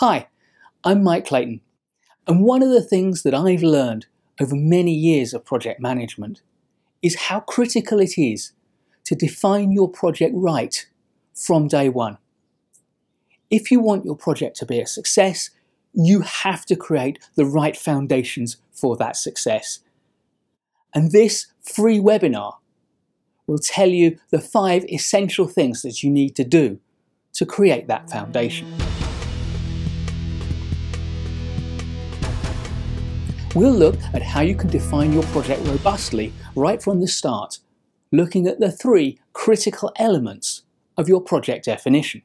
Hi, I'm Mike Clayton, and one of the things that I've learned over many years of project management is how critical it is to define your project right from day one. If you want your project to be a success, you have to create the right foundations for that success. And this free webinar will tell you the 5 essential things that you need to do to create that foundation. We'll look at how you can define your project robustly right from the start, looking at the 3 critical elements of your project definition.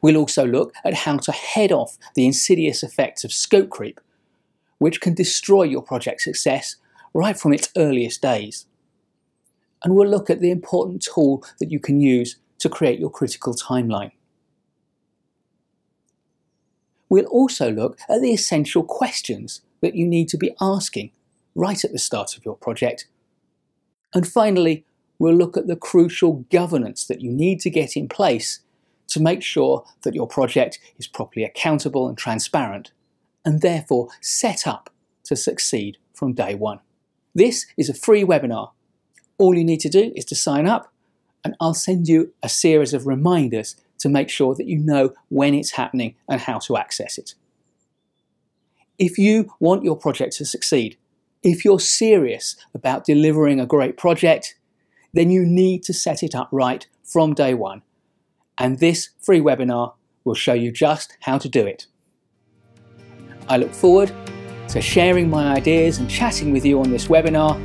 We'll also look at how to head off the insidious effects of scope creep, which can destroy your project success right from its earliest days. And we'll look at the important tool that you can use to create your critical timeline. We'll also look at the essential questions that you need to be asking right at the start of your project. And finally, we'll look at the crucial governance that you need to get in place to make sure that your project is properly accountable and transparent, and therefore set up to succeed from day one. This is a free webinar. All you need to do is to sign up, and I'll send you a series of reminders to make sure that you know when it's happening and how to access it. If you want your project to succeed, if you're serious about delivering a great project, then you need to set it up right from day one. And this free webinar will show you just how to do it. I look forward to sharing my ideas and chatting with you on this webinar.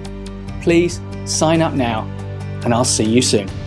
Please sign up now, and I'll see you soon.